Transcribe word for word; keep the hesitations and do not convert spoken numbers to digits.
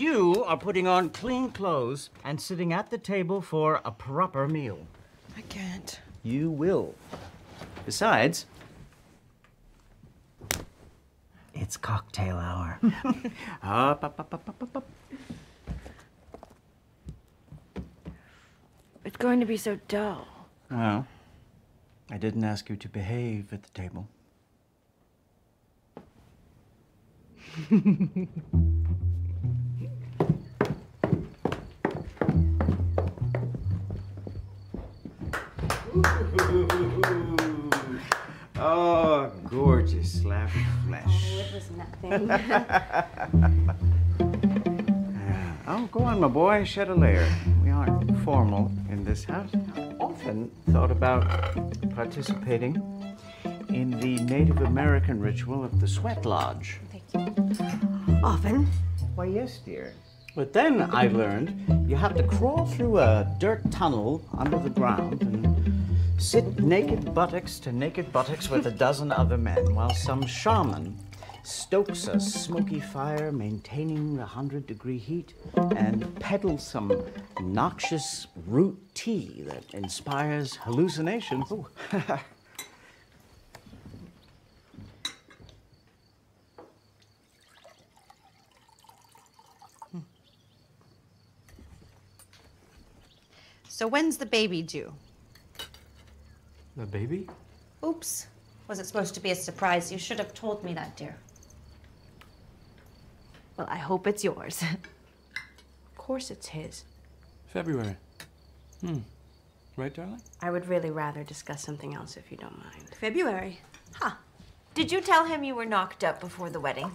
You are putting on clean clothes and sitting at the table for a proper meal. I can't. You will. Besides, it's cocktail hour. Up, up, up, up, up, up. It's going to be so dull. Oh. I didn't ask you to behave at the table. Oh, gorgeous slab of flesh. Oh, it was nothing. Oh, go on, my boy, shed a layer. We aren't formal in this house. I often thought about participating in the Native American ritual of the sweat lodge. Thank you. Often? Why, yes, dear. But then I learned you have to crawl through a dirt tunnel under the ground and sit naked buttocks to naked buttocks with a dozen other men while some shaman stokes a smoky fire maintaining the hundred degree heat and peddles some noxious root tea that inspires hallucinations. Ooh. So when's the baby due? The baby? Oops. Was it supposed to be a surprise? You should have told me that, dear. Well, I hope it's yours. Of course it's his. February. Hmm. Right, darling? I would really rather discuss something else if you don't mind. February? Huh. Did you tell him you were knocked up before the wedding?